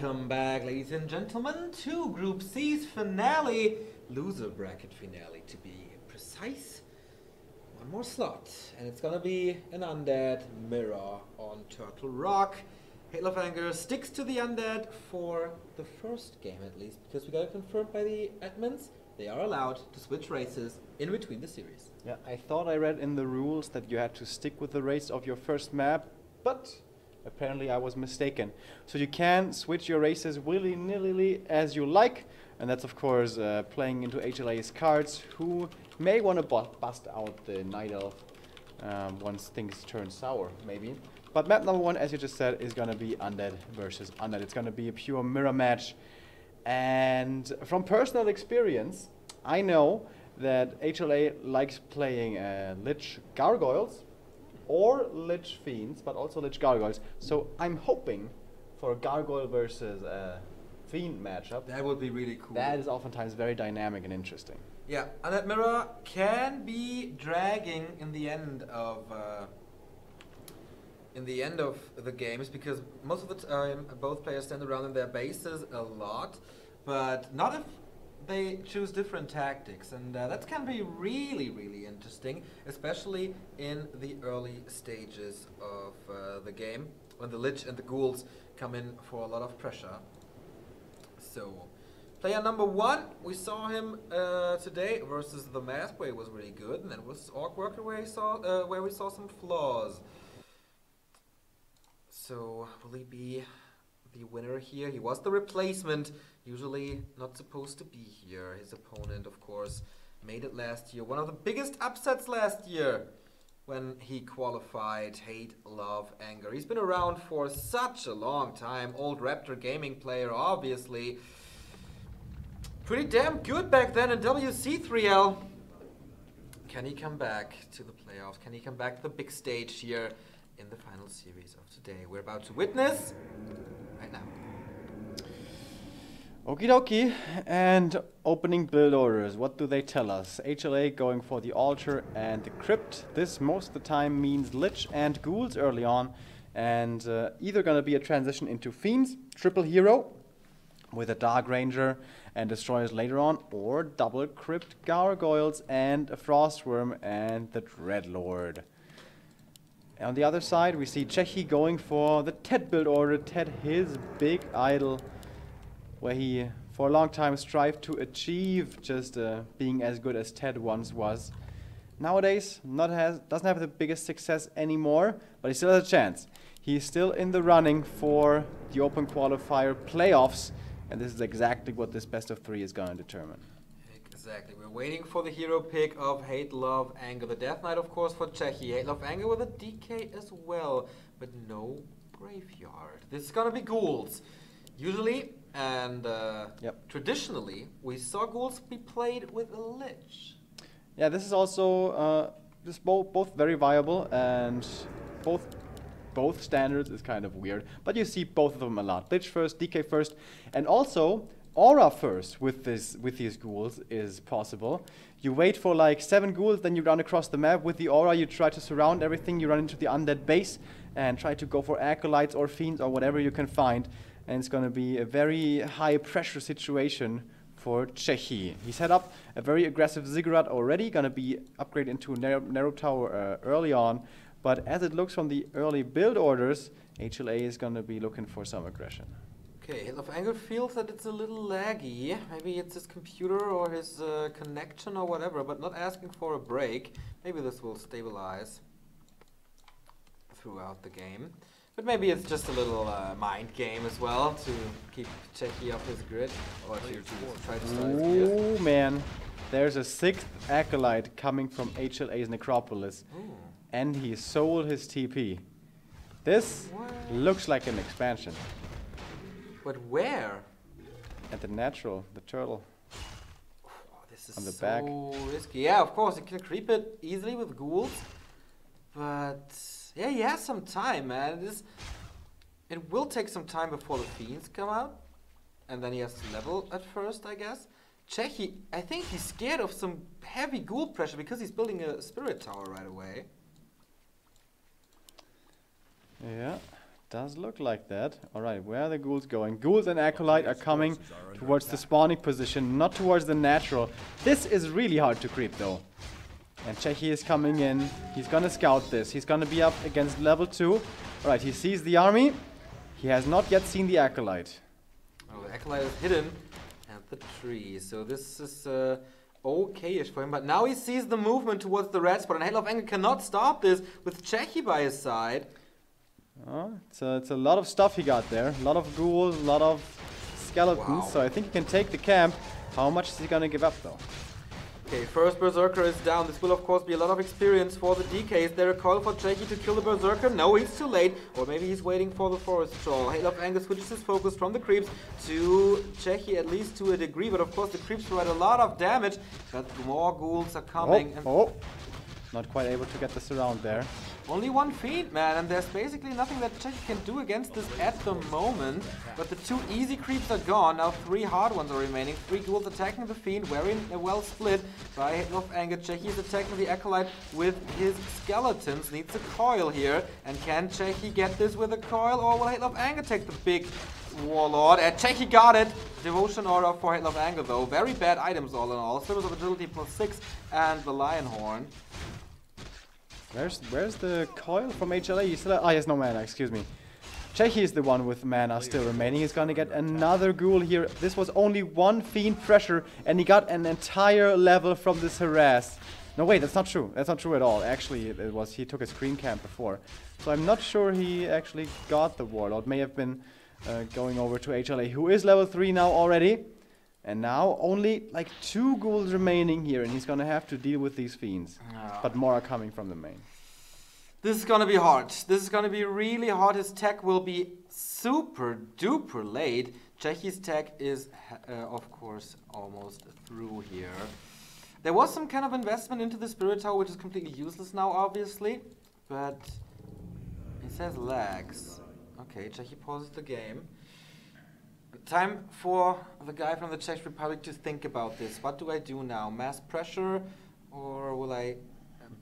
Welcome back, ladies and gentlemen, to Group C's finale, loser bracket finale to be precise. One more slot, and it's gonna be an undead mirror on Turtle Rock. Halo of Anger sticks to the undead for the first game at least, because we got it confirmed by the admins. They are allowed to switch races in between the series. Yeah, I thought I read in the rules that you had to stick with the race of your first map, but apparently I was mistaken. So you can switch your races willy-nilly as you like, and that's of course playing into HLA's cards, who may want to bust out the Night Elf once things turn sour, maybe. But map number one, as you just said, is going to be Undead versus Undead. It's going to be a pure mirror match. And from personal experience, I know that HLA likes playing Lich Gargoyles, or Lich Fiends, but also Lich Gargoyles. So I'm hoping for a Gargoyle versus Fiend matchup. That would be really cool. That is oftentimes very dynamic and interesting. Yeah, Undead Mirror can be dragging in the end of the games, because most of the time both players stand around in their bases a lot, but not if they choose different tactics, and that can be really, really interesting, especially in the early stages of the game, when the Lich and the Ghouls come in for a lot of pressure. So, player number one, we saw him today versus the Mask, where he was really good, and then was Orc Worker, where we saw some flaws. So, will he be the winner here? He was the replacement, usually not supposed to be here. His opponent, of course, made it last year. One of the biggest upsets last year when he qualified. Hate, Love, Anger. He's been around for such a long time. Old Raptor Gaming player, obviously. Pretty damn good back then in WC3L. Can he come back to the playoffs? Can he come back to the big stage here in the final series of today? We're about to witness right now. Okie dokie, and opening build orders. What do they tell us? HLA going for the Altar and the Crypt. This most of the time means Lich and Ghouls early on, and either gonna be a transition into Fiends, triple hero with a Dark Ranger and Destroyers later on, or double Crypt Gargoyles and a Frostworm and the Dreadlord. On the other side, we see Czechi going for the Ted build order. Ted, his big idol, where he, for a long time, strived to achieve just being as good as Ted once was. Nowadays, doesn't have the biggest success anymore, but he still has a chance. He's still in the running for the Open Qualifier playoffs, and this is exactly what this best of three is going to determine. Exactly. We're waiting for the hero pick of Hate, Love, Anger. The Death Knight, of course, for Czechi. Hate, Love, Anger with a DK as well, but no Graveyard. This is gonna be Ghouls. Usually and traditionally, we saw Ghouls be played with a Lich. Yeah, this is also just both very viable, and both standards is kind of weird, but you see both of them a lot. Lich first, DK first, and also Aura first with these Ghouls is possible. You wait for like 7 Ghouls, then you run across the map with the Aura, you try to surround everything, you run into the Undead base and try to go for Acolytes or Fiends or whatever you can find, and it's gonna be a very high pressure situation for Czechi. He set up a very aggressive Ziggurat already, gonna be upgraded into Narrow Tower early on, but as it looks from the early build orders, HLA is gonna be looking for some aggression. Okay, Hate of Anger feels that it's a little laggy. Maybe it's his computer or his connection or whatever, but not asking for a break. Maybe this will stabilize throughout the game. But maybe it's just a little mind game as well to keep Czechi off his grid. Or to try to start his gear. Oh man, there's a 6th Acolyte coming from HLA's Necropolis. Ooh. And he sold his TP. This looks like an expansion. But where? At the natural, the turtle. Oh, this is on the so back. Risky. Yeah, of course, you can creep it easily with Ghouls. But yeah, he has some time, man. It will take some time before the Fiends come out. And then he has to level at first, I guess. Czechi, I think he's scared of some heavy Ghoul pressure because he's building a Spirit Tower right away. Yeah. Does look like that. Alright, where are the ghouls going? Ghouls and acolyte are coming towards the spawning position, not towards the natural. This is really hard to creep though. And Chehi is coming in. He's gonna scout this. He's gonna be up against level 2. Alright, he sees the army. He has not yet seen the acolyte. Well, the acolyte is hidden at the tree. So this is okay-ish for him. But now he sees the movement towards the red spot. And Halo of Anger cannot stop this with Chehi by his side. Oh, it's a lot of stuff he got there. A lot of ghouls, a lot of skeletons. Wow. So I think he can take the camp. How much is he gonna give up though? Okay, first Berserker is down. This will of course be a lot of experience for the DK. Is there a call for Chehi to kill the Berserker? No, he's too late. Or maybe he's waiting for the Forest Troll. Halo of Anger switches his focus from the creeps to Chehi, at least to a degree. But of course the creeps provide a lot of damage. But more ghouls are coming. Oh. Not quite able to get the surround there. Only one feed, man, and there's basically nothing that Chehi can do against this at the moment. But the 2 easy creeps are gone, now 3 hard ones are remaining. 3 ghouls attacking the fiend, very well split by Halo of Anger. Chehi is attacking the acolyte with his skeletons, needs a coil here. And can Chehi get this with a coil, or will Halo of Anger take the big warlord? And Chehi got it! Devotion Aura for Halo of Anger though, very bad items all in all. Service of Agility +6 and the Lion Horn. Where's the coil from HLA? He has no mana, excuse me. Chehi is the one with mana still remaining. He's gonna get another ghoul here. This was only one fiend pressure and he got an entire level from this harass. No wait, that's not true. That's not true at all. Actually, it was he took a screen camp before. So I'm not sure he actually got the warlord. May have been going over to HLA, who is level 3 now already. And now only like 2 ghouls remaining here, and he's gonna have to deal with these fiends. But more are coming from the main. This is gonna be hard. This is gonna be really hard. His tech will be super duper late. Chehi's tech is, of course, almost through here. There was some kind of investment into the Spirit Tower, which is completely useless now, obviously. But it says lags. Okay, Chehi pauses the game. Time for the guy from the Czech Republic to think about this. What do I do now? Mass pressure, or will I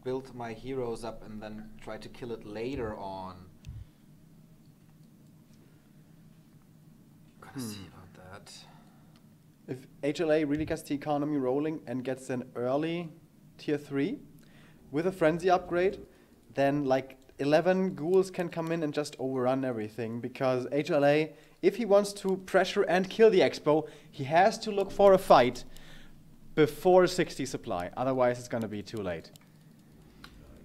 build my heroes up and then try to kill it later on? Gotta see about that. If HLA really gets the economy rolling and gets an early tier 3 with a frenzy upgrade, then like 11 ghouls can come in and just overrun everything, because HLA, if he wants to pressure and kill the Expo, he has to look for a fight before 60 supply, otherwise it's gonna be too late.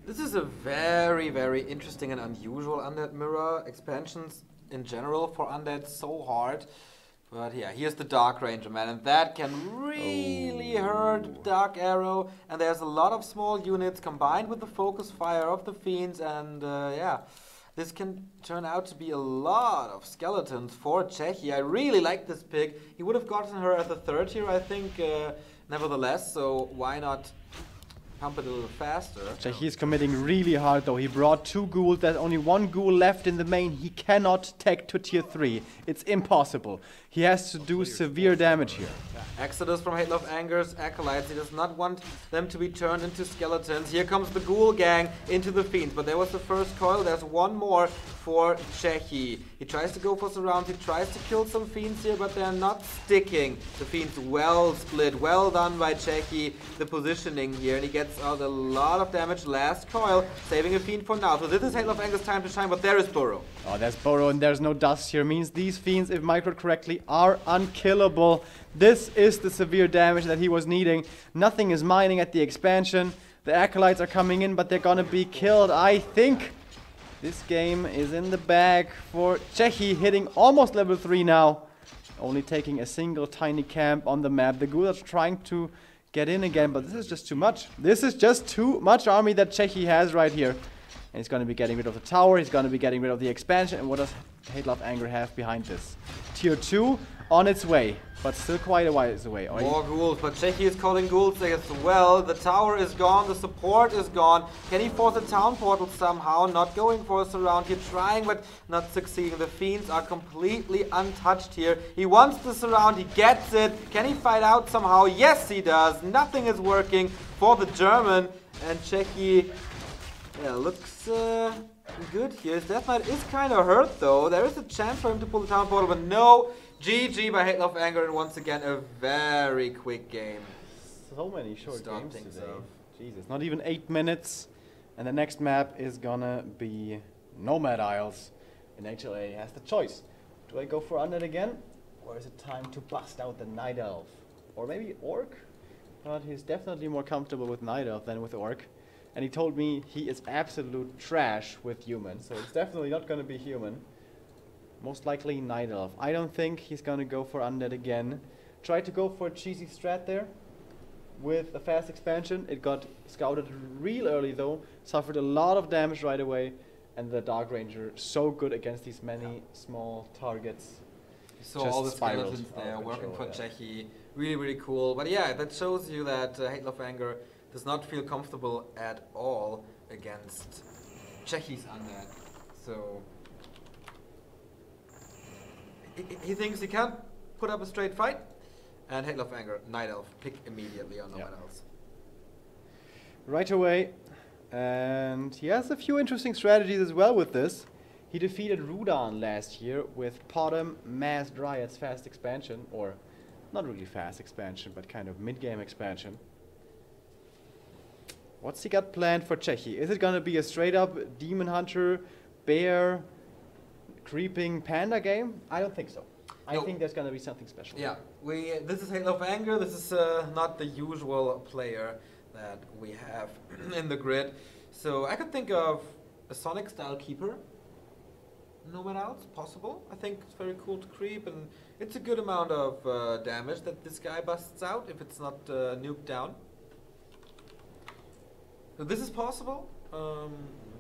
This is a very, very interesting and unusual Undead Mirror. Expansions in general for Undead, so hard. But yeah, here's the Dark Ranger, man, and that can really hurt Dark Arrow. And there's a lot of small units combined with the focus fire of the fiends, and yeah, this can turn out to be a lot of skeletons for Chehi. I really like this pick. He would have gotten her at the 3rd tier, I think, nevertheless, so why not pump it a little faster? Chehi is committing really hard though. He brought 2 ghouls. There's only 1 ghoul left in the main. He cannot tech to tier 3. It's impossible. He has to do severe damage here. Exodus from Halo of Anger's acolytes. He does not want them to be turned into skeletons. Here comes the ghoul gang into the fiends. But there was the first coil. There's 1 more for Chehi. He tries to go for surround. He tries to kill some fiends here, but they're not sticking. The fiends well split. Well done by Chehi. The positioning here, and he gets out a lot of damage. Last coil, saving a fiend for now. So this is Halo of Anger's time to shine, but there is Boro. Oh, there's Boro, and there's no dust here. Means these fiends, if microed correctly, are unkillable. This is the severe damage that he was needing. Nothing is mining at the expansion. The acolytes are coming in, but they're gonna be killed. I think this game is in the bag for Chehi, hitting almost level 3 now. Only taking a single tiny camp on the map. The ghouls are trying to get in again, but this is just too much. This is just too much army that Chehi has right here. And he's gonna be getting rid of the tower, he's gonna be getting rid of the expansion, and what does Halo of Anger have behind this? Tier 2 on its way, but still quite a ways away. More ghouls, but Chehi is calling ghouls as well. The tower is gone, the support is gone. Can he force a town portal somehow? Not going for a surround here, trying but not succeeding. The fiends are completely untouched here. He wants the surround, he gets it. Can he fight out somehow? Yes, he does. Nothing is working for the German, and Chehi looks good here. Death Knight is kind of hurt though. There is a chance for him to pull the Town Portal, but no. GG by Hate Love Anger, and once again a very quick game. So many short games today. So. Jesus, not even 8 minutes. And the next map is gonna be Nomad Isles. And HLA has the choice. Do I go for Undead again? Or is it time to bust out the Night Elf? Or maybe Orc? But he's definitely more comfortable with Night Elf than with Orc. And he told me he is absolute trash with human, so it's definitely not gonna be human. Most likely Night Elf. I don't think he's gonna go for Undead again. Tried to go for a cheesy strat there with a fast expansion. It got scouted real early though, suffered a lot of damage right away, and the Dark Ranger so good against these many small targets. So all the skeletons there working for Jackie, really, really cool. But yeah, that shows you that Hate Love Anger does not feel comfortable at all against Jackie's Undead. So he thinks he can't put up a straight fight, and Hate Love Anger, Night Elf, pick immediately on no one else. Right away, and he has a few interesting strategies as well with this. He defeated Rudan last year with Podem, Mass Dryads, fast expansion, or not really fast expansion, but kind of mid-game expansion. What's he got planned for Czechi? Is it gonna be a straight-up Demon Hunter, Bear, Creeping Panda game? I don't think so. I think there's gonna be something special. Yeah, this is Hate Love Anger. This is not the usual player that we have in the grid. So I could think of a Sonic-style Keeper. No one else possible. I think it's very cool to creep, and it's a good amount of damage that this guy busts out if it's not nuked down. So this is possible.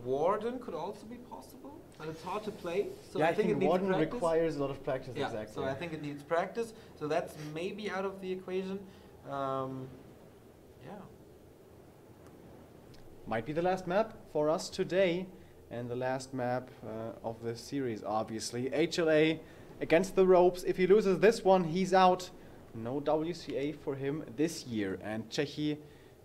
Warden could also be possible, and it's hard to play. So yeah, I think it needs Warden practice. Requires a lot of practice. Yeah, exactly. So I think it needs practice. So that's maybe out of the equation. Yeah. Might be the last map for us today. And the last map of the series, obviously. HLA against the ropes. If he loses this one, he's out. No WCA for him this year. And Czechi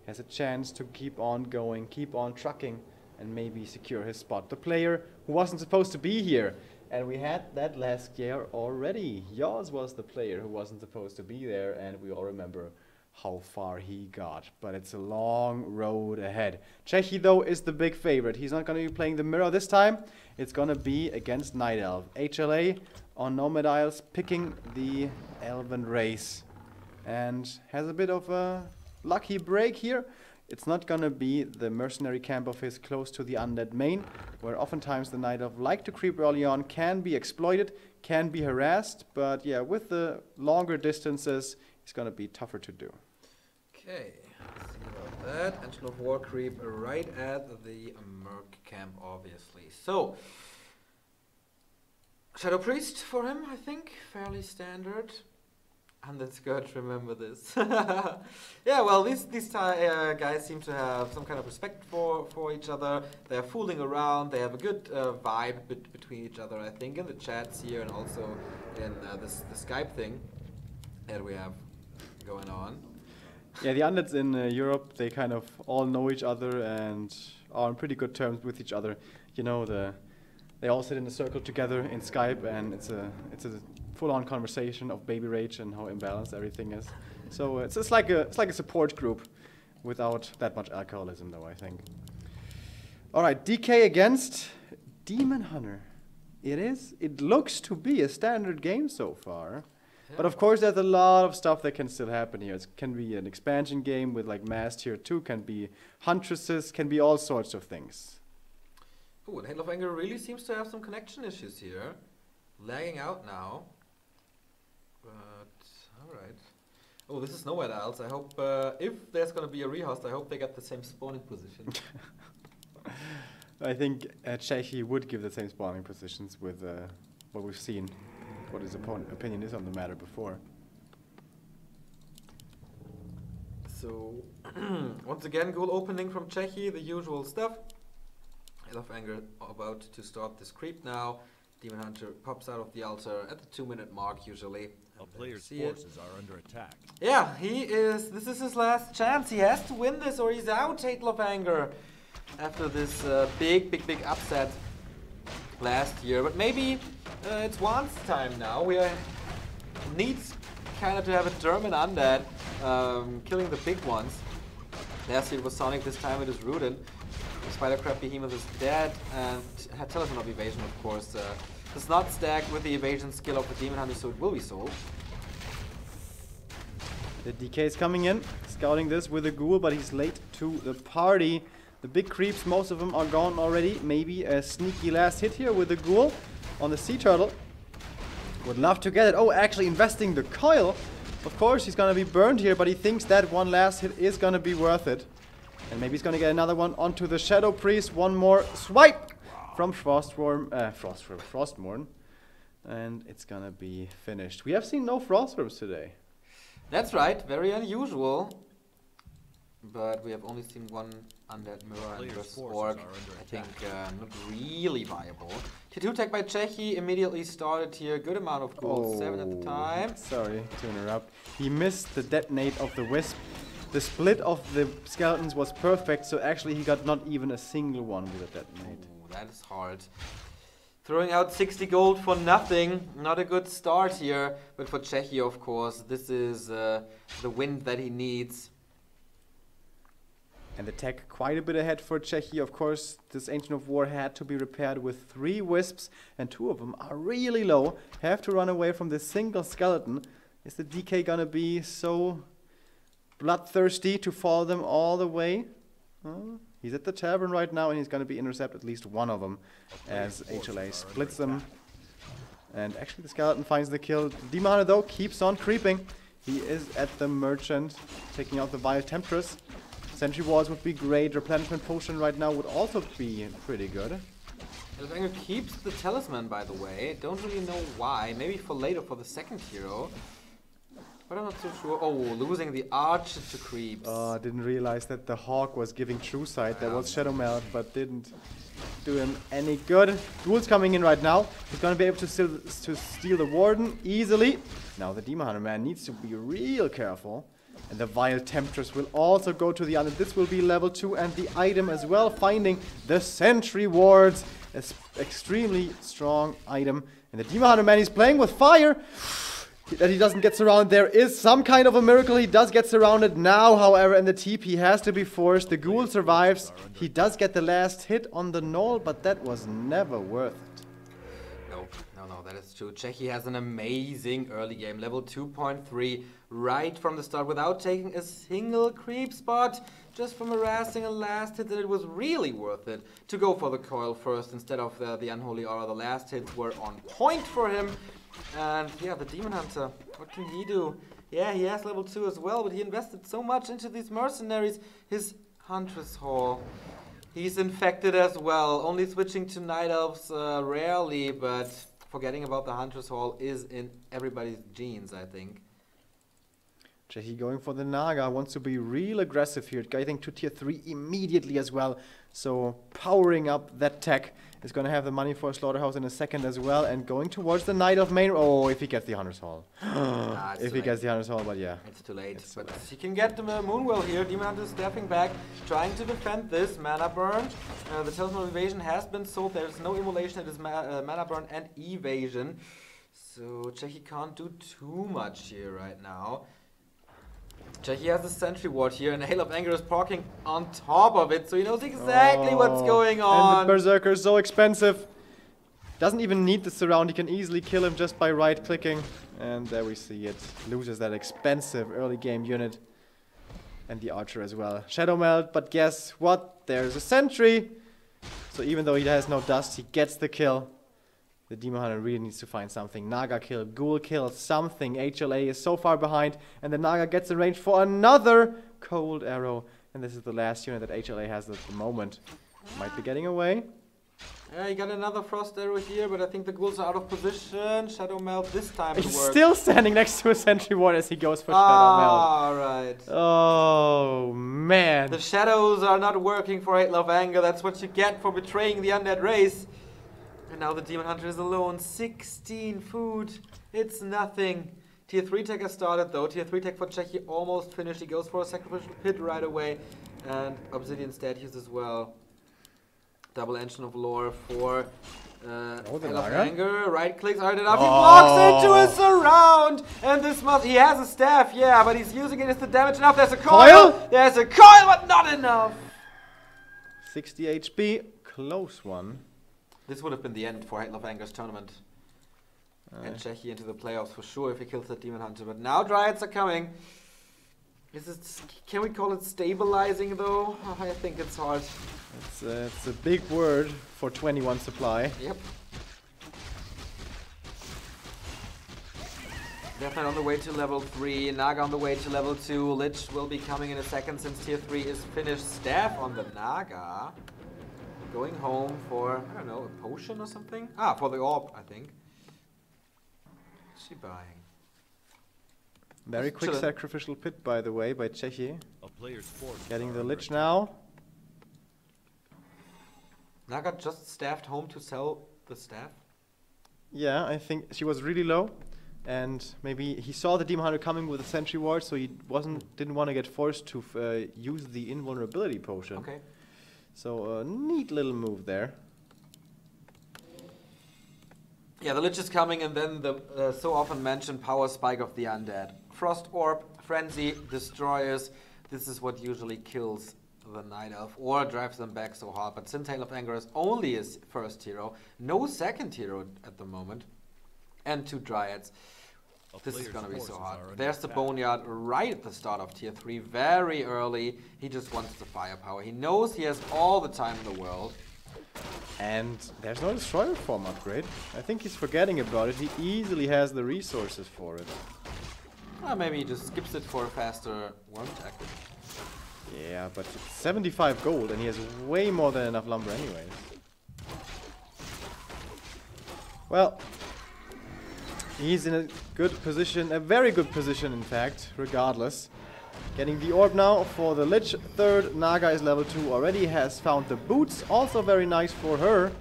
has a chance to keep on going, keep on trucking, and maybe secure his spot. The player who wasn't supposed to be here. And we had that last year already. Yours was the player who wasn't supposed to be there, and we all remember how far he got, but it's a long road ahead. Czechi, though, is the big favorite. He's not going to be playing the mirror this time. It's going to be against Night Elf. HLA on Nomad Isles picking the Elven race, and has a bit of a lucky break here. It's not going to be the mercenary camp of his close to the Undead main, where oftentimes the Night Elf like to creep early on, can be exploited, can be harassed, but yeah, with the longer distances, it's going to be tougher to do. Okay, let's see about that. Angel of War creep right at the Merc camp, obviously. So, Shadow Priest for him, I think. Fairly standard. And then Scourge, remember this. Yeah, well, these guys seem to have some kind of respect for each other. They're fooling around. They have a good vibe between each other, I think, in the chats here and also in the Skype thing that we have going on. Yeah, the Undeads in Europe, they kind of all know each other and are on pretty good terms with each other. You know, they all sit in a circle together in Skype, and it's a full-on conversation of baby rage and how imbalanced everything is. So it's like a support group without that much alcoholism, though, I think. All right, DK against Demon Hunter. It looks to be a standard game so far. But of course, there's a lot of stuff that can still happen here. It can be an expansion game with like Mass Tier 2, can be Huntresses, can be all sorts of things. Oh, Hate Love Anger really seems to have some connection issues here. Lagging out now. But, alright. Oh, this is Nomad Isles. I hope, if there's going to be a rehost, I hope they get the same spawning position. I think Czechi would give the same spawning positions with what we've seen. What his opinion is on the matter before. So, once again, goal opening from Czechi, the usual stuff. Hate Love Anger about to start this creep now. Demon Hunter pops out of the altar at the 2-minute mark usually. A player's forces are under attack. Yeah, he is. This is his last chance. He has to win this or he's out, Hate Love Anger. After this big upset last year, but maybe it's once time now. We need kind of to have a German undead killing the big ones. Last year it was Sonic, this time it is Rudin. Spider-Crab Behemoth is dead, and had Telephone of Evasion, of course. Does not stack with the evasion skill of the Demon Hunter, so it will be sold. The DK is coming in, scouting this with a ghoul, but he's late to the party. The big creeps, most of them are gone already. Maybe a sneaky last hit here with the ghoul on the sea turtle. Would love to get it. Oh, actually investing the coil. Of course, he's gonna be burned here, but he thinks that one last hit is gonna be worth it. And maybe he's gonna get another one onto the Shadow Priest. One more swipe from Frostworm, Frostmourne. And it's gonna be finished. We have seen no Frostworms today. That's right, very unusual. But we have only seen one undead mirror and versus orc. I think not really viable. T2 tech by Chechi immediately started here. Good amount of gold, 7 at the time. Sorry to interrupt. He missed the detonate of the wisp. The split of the skeletons was perfect, so actually he got not even a single one with a detonate. Ooh, that is hard. Throwing out 60 gold for nothing, not a good start here. But for Chechi, of course, this is the win that he needs. And the tech quite a bit ahead for Chechi. Of course, this Ancient of War had to be repaired with 3 wisps, and 2 of them are really low. Have to run away from this single skeleton. Is the DK gonna be so bloodthirsty to follow them all the way? Huh? He's at the tavern right now, and he's going to be intercepted at least one of them as HLA splits them. And actually the skeleton finds the kill. Demon Hunter, though, keeps on creeping. He is at the merchant, taking out the Vile Temptress. Sentry walls would be great. Replenishment potion right now would also be pretty good. Elvanger keeps the talisman, by the way. Don't really know why. Maybe for later, for the second hero. But I'm not so sure. Oh, losing the archer to creeps. Oh, I didn't realize that the hawk was giving true sight. That was Shadow Melt, but didn't do him any good. Ghoul's coming in right now. He's gonna be able to steal the warden easily. Now the Demon Hunter man needs to be real careful. And the Vile Temptress will also go to the other. This will be level 2 and the item as well. Finding the Sentry Wards. An extremely strong item. And the Demon Hunter man is playing with fire. That he doesn't get surrounded. There is some kind of a miracle. He does get surrounded now, however, and the TP has to be forced. The ghoul survives. He does get the last hit on the gnoll, but that was never worth it. Nope. No, that is true. Chechi has an amazing early game. Level 2.3 right from the start without taking a single creep spot. Just from harassing a last hit that it was really worth it to go for the coil first instead of the Unholy Aura. The last hits were on point for him. And yeah, the Demon Hunter, what can he do? Yeah, he has level 2 as well, but he invested so much into these mercenaries. His Huntress Hall, he's infected as well, only switching to Night Elves rarely, but forgetting about the Huntress Hall is in everybody's genes, I think. Chechi going for the Naga, wants to be real aggressive here, getting to tier 3 immediately as well. So powering up that tech is going to have the money for a Slaughterhouse in a second as well. And going towards the Knight of Main. Oh, if he gets the Hunter's Hall. If he gets the Hunter's Hall, but yeah. It's too late. But he can get the Moonwell here. Demon Hunter is stepping back, trying to defend this. Mana Burn. The Talisman of Evasion has been sold. There's no Immolation. It is Mana Burn and Evasion. So Chechi can't do too much here right now. Chechi has a Sentry Ward here, and Hail of Anger is parking on top of it, so he knows exactly what's going on. And the Berserker is so expensive. Doesn't even need the surround, he can easily kill him just by right-clicking. And there we see it. Loses that expensive early game unit. And the Archer as well. Shadow Melt, but guess what? There's a Sentry! So even though he has no dust, he gets the kill. The Demon Hunter really needs to find something. Naga kill, ghoul kill, something. HLA is so far behind, and the Naga gets in range for another cold arrow. And this is the last unit that HLA has at the moment. Might be getting away. Yeah, you got another frost arrow here, but I think the ghouls are out of position. Shadow Melt this time. He's still standing next to a Sentry Ward as he goes for Shadow Melt. Alright. Oh, man. The shadows are not working for Hate Love Anger. That's what you get for betraying the undead race. And now the Demon Hunter is alone. 16 food. It's nothing. Tier 3 tech has started though. Tier 3 tech for Chechi almost finished. He goes for a Sacrificial Pit right away. And Obsidian Statues as well. Double Engine of Lore for Anger, right clicks Art and up. He blocks into a surround, and this must. He has a staff, yeah, but he's using it as the damage enough. There's a coil. There's a coil, but not enough. 60 HP, close one. This would have been the end for Headlove Anger's tournament. And Shechi into the playoffs for sure if he kills that Demon Hunter. But now Dryads are coming. Is it? Can we call it stabilizing though? Oh, I think it's hard. It's a big word for 21 supply. Yep. Deathknight on the way to level 3, Naga on the way to level 2, Lich will be coming in a second since tier 3 is finished. Staff on the Naga. Going home for, I don't know, a potion or something? Ah, for the orb, I think. What's she buying? Very quick sacrificial pit, by the way, by Shechi. Getting the Lich now. Naga just staffed home to sell the staff? Yeah, I think she was really low. And maybe he saw the Demon Hunter coming with a Sentry Ward, so he didn't want to get forced to use the Invulnerability Potion. Okay. So, neat little move there. Yeah, the Lich is coming, and then the so often mentioned Power Spike of the Undead. Frost Orb, Frenzy, Destroyers. This is what usually kills the Night Elf or drives them back so hard. But since Headlove Anger is only his first hero, no second hero at the moment, and 2 Dryads. This is going to be so hard. There's the Boneyard right at the start of tier 3, very early. He just wants the firepower. He knows he has all the time in the world. And there's no Destroyer form upgrade. I think he's forgetting about it. He easily has the resources for it. Well, maybe he just skips it for a faster worm tactic. Yeah, but it's 75 gold and he has way more than enough lumber anyways. Well, he's in a good position, a very good position in fact, regardless. Getting the orb now for the Lich. Third, Naga is level 2 already, has found the boots, also very nice for her.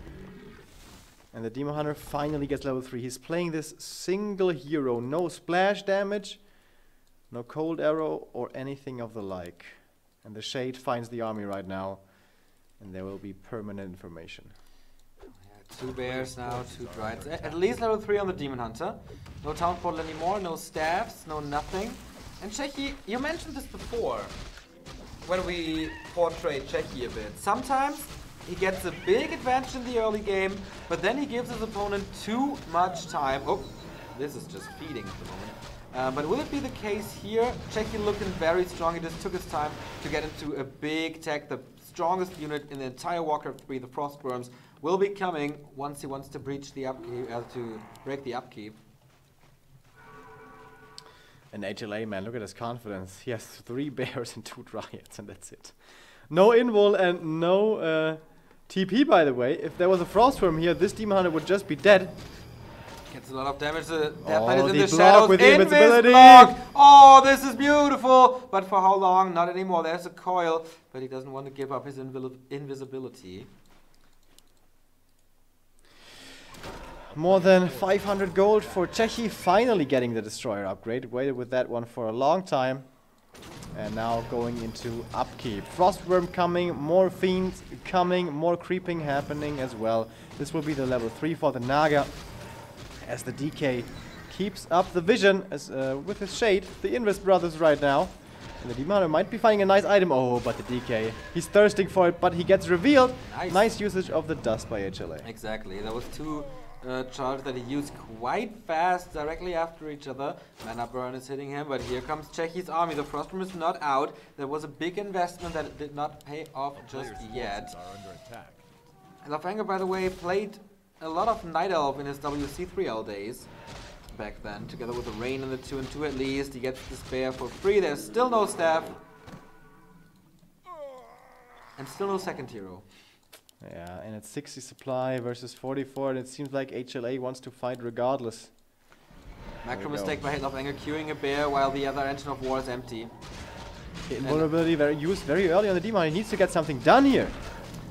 And the Demon Hunter finally gets level 3. He's playing this single hero, no splash damage, no cold arrow or anything of the like. And the Shade finds the army right now, and there will be permanent information. 2 bears now, 2 dryads. At least level 3 on the Demon Hunter. No town portal anymore, no staffs, no nothing. And Shechi, you mentioned this before, when we portrayed Shechi a bit. Sometimes he gets a big advantage in the early game, but then he gives his opponent too much time. Oh, this is just feeding at the moment. But will it be the case here? Shechi looking very strong. He just took his time to get into a big tech. The strongest unit in the entire Warcraft 3, the Frostworms, will be coming once he wants to breach the upkeep, to break the upkeep. And HLA, man, look at his confidence. He has 3 bears and 2 dryads, and that's it. No invul and no TP, by the way. If there was a Frostworm here, this Demon Hunter would just be dead. Gets a lot of damage. Deathknight is in the shadows. With invincibility. Oh, this is beautiful. But for how long? Not anymore. There's a coil, but he doesn't want to give up his invisibility. More than 500 gold for Shechi, finally getting the Destroyer upgrade. Waited with that one for a long time. And now going into upkeep. Frostworm coming, more Fiends coming, more creeping happening as well. This will be the level 3 for the Naga. As the DK keeps up the vision as, with his Shade, the Invis brothers right now. And the Demon Hunter might be finding a nice item. Oh, but the DK. He's thirsting for it, but he gets revealed. Nice usage of the dust by HLA. Exactly. That was 2... charge that he used quite fast directly after each other. Mana burn is hitting him, but here comes Shechi's army. The Frostworm is not out. There was a big investment that did not pay off just yet. Headlove Anger, by the way, played a lot of Night Elf in his WC3L days back then, together with the Rain and the 2 and 2 at least. He gets Despair for free. There's still no staff. And still no second hero. Yeah, and it's 60 supply versus 44, and it seems like HLA wants to fight regardless. Macro mistake by Headlove Anger, queuing a bear while the other engine of war is empty. Invulnerability used very early on the Demon. He needs to get something done here.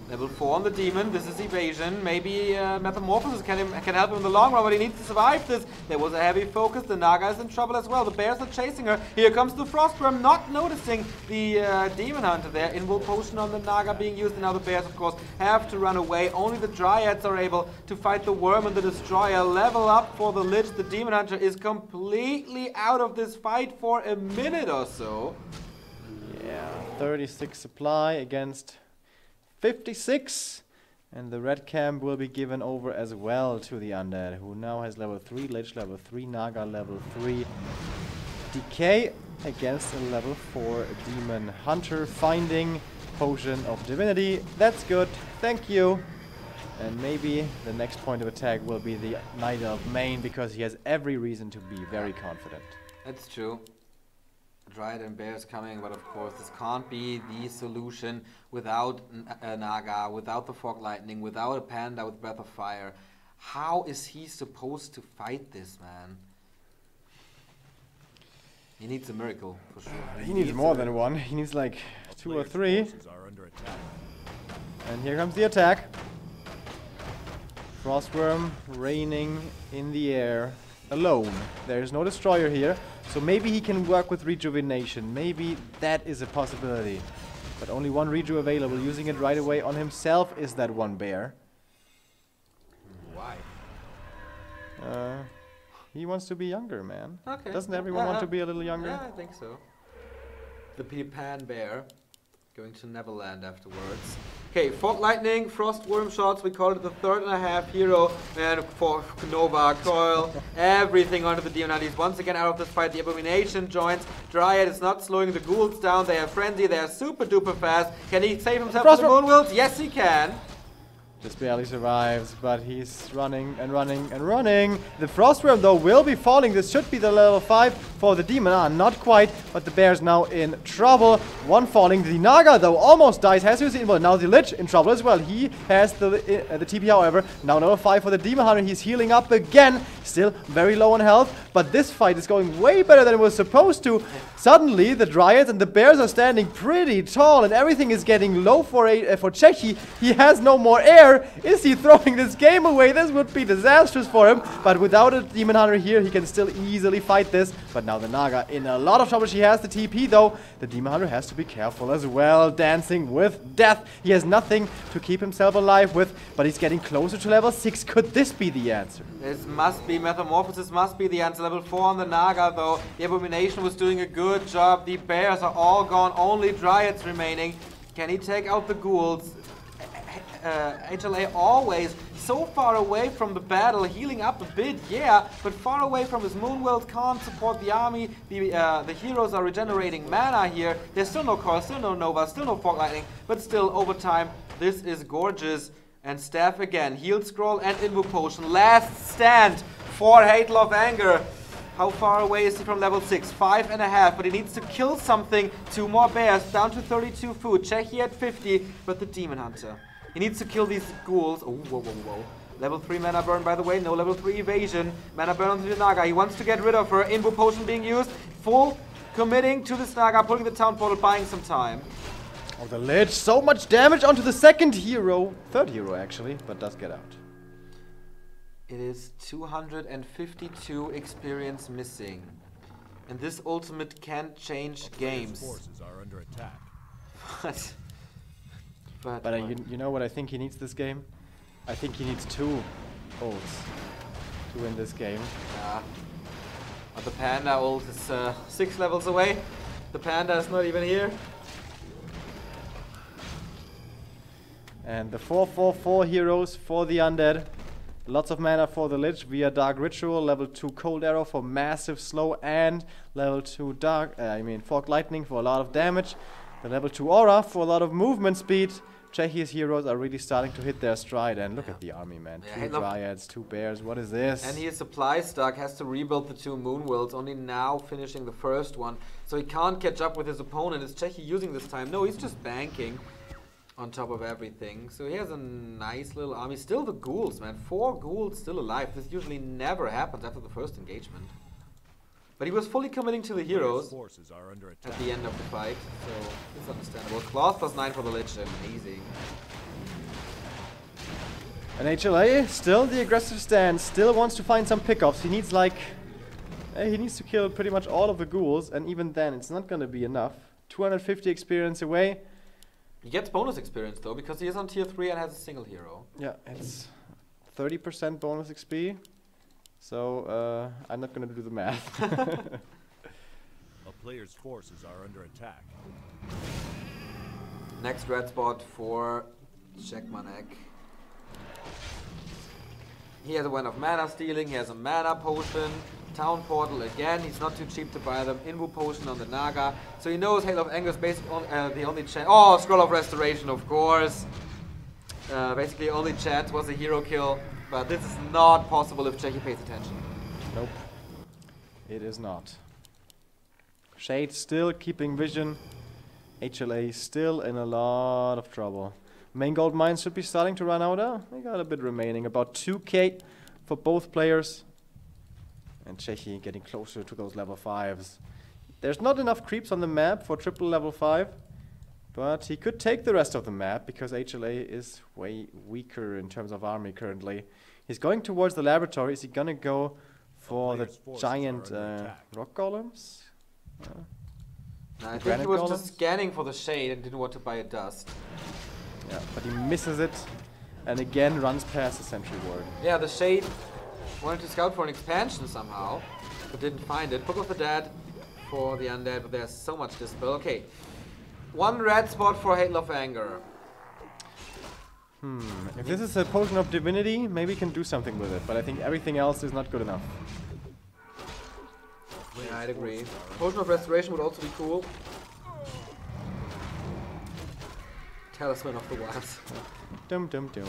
Level 4 on the demon. This is evasion. Maybe Metamorphosis can help him in the long run, but he needs to survive this. There was a heavy focus. The Naga is in trouble as well. The bears are chasing her. Here comes the Frostworm, not noticing the Demon Hunter there. Invul Potion on the Naga being used, and now the bears, of course, have to run away. Only the Dryads are able to fight the Worm and the Destroyer. Level up for the Lich. The Demon Hunter is completely out of this fight for a minute or so. Yeah, 36 supply against 56, and the red camp will be given over as well to the undead, who now has level 3 Lich, level 3 Naga, level 3 Decay against a level 4 Demon Hunter. Finding Potion of Divinity, that's good, thank you. And maybe the next point of attack will be the Knight of Main, because he has every reason to be very confident. That's true. Dryad and bears coming, but of course this can't be the solution without Naga, without the Fog Lightning, without a Panda with Breath of Fire. How is he supposed to fight this, man? He needs a miracle, for sure. He needs more than one. He needs like two or three. And here comes the attack. Frostworm raining in the air. Alone. There is no Destroyer here, so maybe he can work with Rejuvenation. Maybe that is a possibility. But only one Reju available. Using it right away on himself is that one bear. Why? He wants to be younger, man. Okay. Doesn't everyone want to be a little younger? Yeah, I think so. The Peter Pan bear. Going to Neverland afterwards. Okay, Fog Lightning, Frost Worm Shots, we call it the third and a half hero. And for Nova, Coil, everything onto the Dionadis. Once again out of this fight, the Abomination joins. Dryad is not slowing the ghouls down, they are frenzy, they are super duper fast. Can he save himself from the Moonwills? Yes, he can! Just barely survives, but he's running and running and running. The Frostworm, though, will be falling. This should be the level 5 for the Demon. Ah, not quite, but the bear's now in trouble. One falling. The Naga, though, almost dies. Has used the invul. Now the Lich in trouble as well. He has the TP, however. Now level 5 for the Demon Hunter. He's healing up again. Still very low on health, but this fight is going way better than it was supposed to. Suddenly, the Dryads and the bears are standing pretty tall, and everything is getting low for Czechi. He has no more air. Is he throwing this game away? This would be disastrous for him, but without a Demon Hunter here, he can still easily fight this. But now the Naga in a lot of trouble. She has the TP, though. The Demon Hunter has to be careful as well, dancing with death. He has nothing to keep himself alive with, but he's getting closer to level 6. Could this be the answer? This must be. Metamorphosis must be the answer. Level 4 on the Naga, though. The Abomination was doing a good job. The bears are all gone. Only Dryads remaining. Can he take out the ghouls? HLA always so far away from the battle, healing up a bit, yeah, but far away from his Moonworld, can't support the army. The heroes are regenerating mana here. There's still no Coil, still no Nova, still no Fog Lightning, but still over time, this is gorgeous. And Staff again, Heal Scroll and Invoke Potion, last stand for Hateful of Anger. How far away is he from level 6? 5.5, but he needs to kill something. 2 more bears, down to 32 food, Czechi at 50, but the Demon Hunter. He needs to kill these ghouls. Oh, whoa, whoa, whoa. Level 3 mana burn, by the way. No level 3 evasion. Mana burn on the Naga. He wants to get rid of her. Inbu Potion being used. Full committing to the Naga, pulling the Town Portal, buying some time. Oh, the Lich. So much damage onto the second hero. Third hero, actually, but does get out. It is 252 experience missing. And this ultimate can change games. Forces are under attack. What? But you know what I think he needs this game? I think he needs 2 ults to win this game. Yeah. But the Panda ult is 6 levels away. The Panda is not even here. And the 4-4-4 heroes for the undead. Lots of mana for the Lich via Dark Ritual, level 2 Cold Arrow for massive slow, and level 2 Fog Lightning for a lot of damage. The level 2 Aura for a lot of movement speed. Czechi's heroes are really starting to hit their stride, and look at the army, man. 2 Dryads, 2 bears, what is this? And he is supply stuck, has to rebuild the 2 Moonworlds, only now finishing the first one. So he can't catch up with his opponent. Is Czechi using this time? No, he's just banking on top of everything. So he has a nice little army. Still the ghouls, man. 4 ghouls still alive. This usually never happens after the first engagement. But he was fully committing to the heroes at the end of the fight, so it's understandable. Claw +9 for the Lich, amazing. And HLA, still the aggressive stance, still wants to find some pickoffs. He needs like... he needs to kill pretty much all of the ghouls, and even then it's not gonna be enough. 250 experience away. He gets bonus experience though, because he is on tier 3 and has a single hero. Yeah, it's 30% bonus XP. So, I'm not gonna do the math. A player's forces are under attack. Next red spot for Czechmanek. He has a one of mana stealing, he has a mana potion, town portal again, he's not too cheap to buy them, Invu potion on the Naga, so he knows Hail of Anger is basically on, the only chance, oh, Scroll of Restoration of course, basically only chance was a hero kill, but this is not possible if Jackie pays attention. Nope, it is not. Shade still keeping vision, HLA still in a lot of trouble. Main gold mines should be starting to run out. They got a bit remaining, about 2k for both players. And Czechy getting closer to those level 5s. There's not enough creeps on the map for triple level 5, but he could take the rest of the map because HLA is way weaker in terms of army currently. He's going towards the laboratory. Is he gonna go for the giant rock golems? No, I think he was just scanning for the shade and didn't want to buy a dust. Yeah, but he misses it and again runs past the sentry ward. Yeah, the shade wanted to scout for an expansion somehow, but didn't find it. Book of the Dead for the undead, but there's so much dispel. Okay, one red spot for Hail of Anger. If this is a potion of divinity, maybe we can do something with it, but I think everything else is not good enough. Yeah, I'd agree. Potion of Restoration would also be cool. Talisman of the Wilds. Dum dum dum.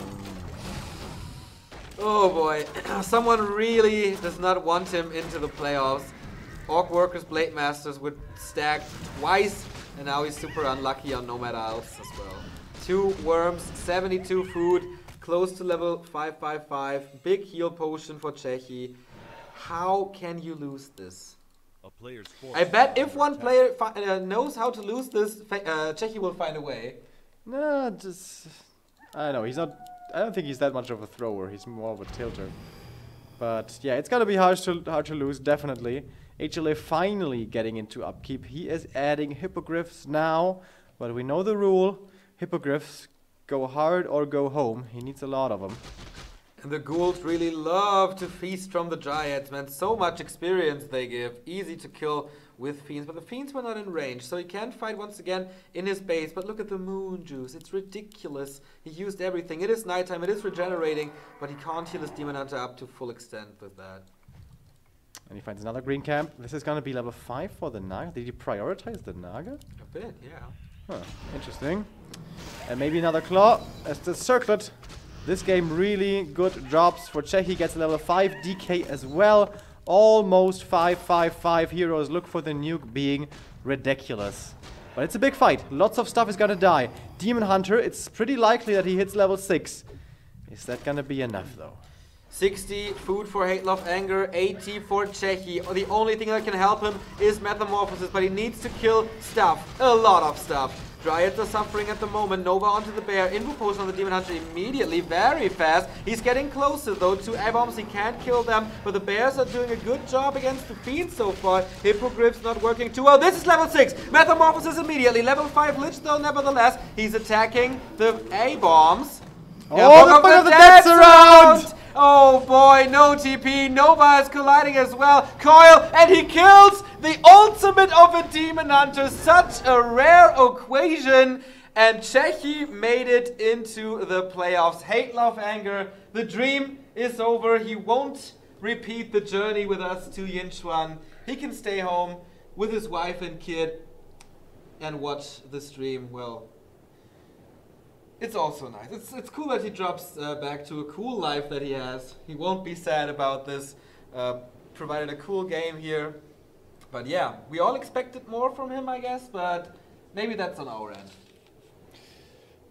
Oh boy, someone really does not want him into the playoffs. Orc Workers, Blade Masters would stack twice, and now he's super unlucky on Nomad Isles as well. 2 worms, 72 food, close to level 555, big heal potion for Czechy. How can you lose this? I bet if one player knows how to lose this, Czechy will find a way. No, just... I don't know, he's not... I don't think he's that much of a thrower, he's more of a tilter. But yeah, it's gotta be hard to lose, definitely. HLA finally getting into upkeep. He is adding hippogriffs now, but we know the rule. Hippogriffs go hard or go home. He needs a lot of them. And the ghouls really love to feast from the giants, man. So much experience they give. Easy to kill with fiends, but the fiends were not in range, so he can't fight once again in his base. But look at the moon juice, it's ridiculous. He used everything. It is nighttime, it is regenerating, but he can't heal his demon hunter up to full extent with that. And he finds another green camp. This is gonna be level 5 for the Naga. Did he prioritize the Naga? A bit, yeah. Huh, interesting. And maybe another claw as the circlet. This game really good drops for Czech. He gets level 5 DK as well. Almost 555 heroes look for the nuke, being ridiculous. But it's a big fight. Lots of stuff is gonna die. Demon Hunter, it's pretty likely that he hits level 6. Is that gonna be enough though? 60 food for Hate, Love, Anger, 80 for Czechy. The only thing that can help him is Metamorphosis, but he needs to kill stuff. A lot of stuff. Dryads are suffering at the moment. Nova onto the bear. Invu potion on the demon hunter immediately, very fast. He's getting closer though to A-bombs. He can't kill them, but the bears are doing a good job against the fiends so far. Hippogriff's not working too well. This is level 6. Metamorphosis immediately. Level 5 Lich though, nevertheless. He's attacking the A-bombs. Oh, the Book of the Dead's around! Oh boy, no TP. Nova is colliding as well. Coil, and he kills the ultimate of a demon hunter. Such a rare occasion. And Czechy made it into the playoffs. Hate, Love, Anger. The dream is over. He won't repeat the journey with us to Yinchuan. He can stay home with his wife and kid and watch the stream. Well, it's also nice. It's cool that he drops back to a cool life that he has. He won't be sad about this. Provided a cool game here. But yeah, we all expected more from him, I guess, but maybe that's on our end.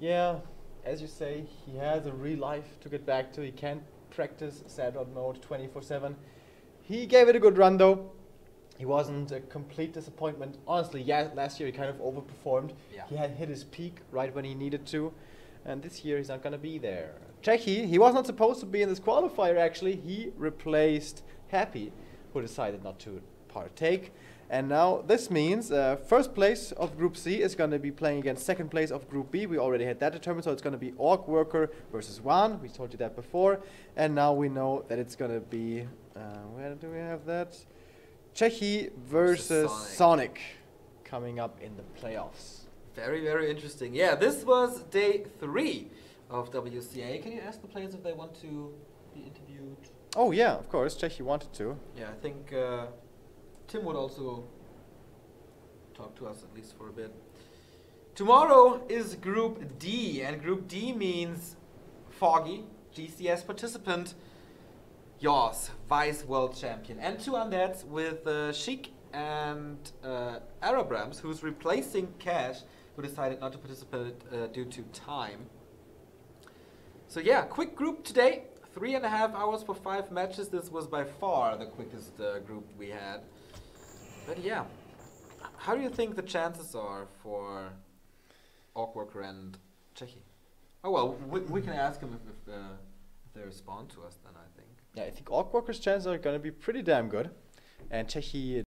Yeah, as you say, he has a real life to get back to. He can't practice sad mode 24/7. He gave it a good run, though. He wasn't a complete disappointment. Honestly, yeah, last year he kind of overperformed. Yeah. He had hit his peak right when he needed to. and this year he's not gonna be there. Czechy, he was not supposed to be in this qualifier actually, he replaced Happy, who decided not to partake. And now this means first place of Group C is going to be playing against second place of Group B. We already had that determined, so it's going to be Org Worker versus Wan. We told you that before. And now we know that it's going to be... where do we have that? Czechy versus Sonic coming up in the playoffs. Very, very interesting. Yeah, this was day 3 of WCA. Can you ask the players if they want to be interviewed? Oh yeah, of course. Czechy wanted to. Yeah, I think... Tim would also talk to us at least for a bit. Tomorrow is Group D, and Group D means Foggy, GCS participant, Yoss, Vice World Champion, and 2 undeads with Sheik and Arabrams, who's replacing Cash, who decided not to participate due to time. So yeah, quick group today, 3.5 hours for 5 matches. This was by far the quickest group we had. But yeah, how do you think the chances are for Orgworker and Czechy? Oh well, we can ask him if they respond to us then, I think. Yeah, I think Orgworker's chances are going to be pretty damn good. And Czechy